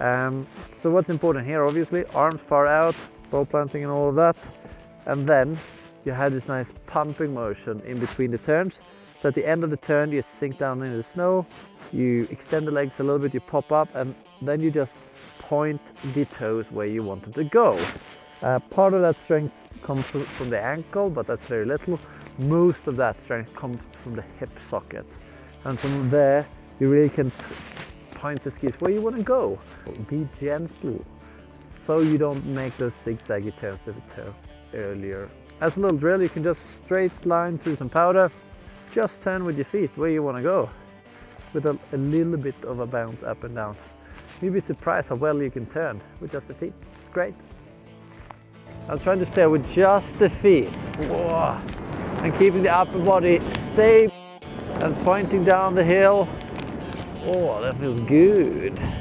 So what's important here, obviously, arms far out, ball planting and all of that, and then you have this nice pumping motion in between the turns. So at the end of the turn you sink down into the snow, you extend the legs a little bit, you pop up, and then you just point the toes where you want them to go. Part of that strength comes from the ankle, but that's very little. Most of that strength comes from the hip socket, and from there you really can point the skis where you want to go. Be gentle so you don't make those zigzaggy turns that we turned earlier. As a little drill, you can just straight line through some powder, just turn with your feet where you want to go, with a little bit of a bounce up and down. You'd be surprised how well you can turn with just the feet. It's great. I'm trying to stay with just the feet. Whoa. And keeping the upper body stable and pointing down the hill. Oh, that feels good.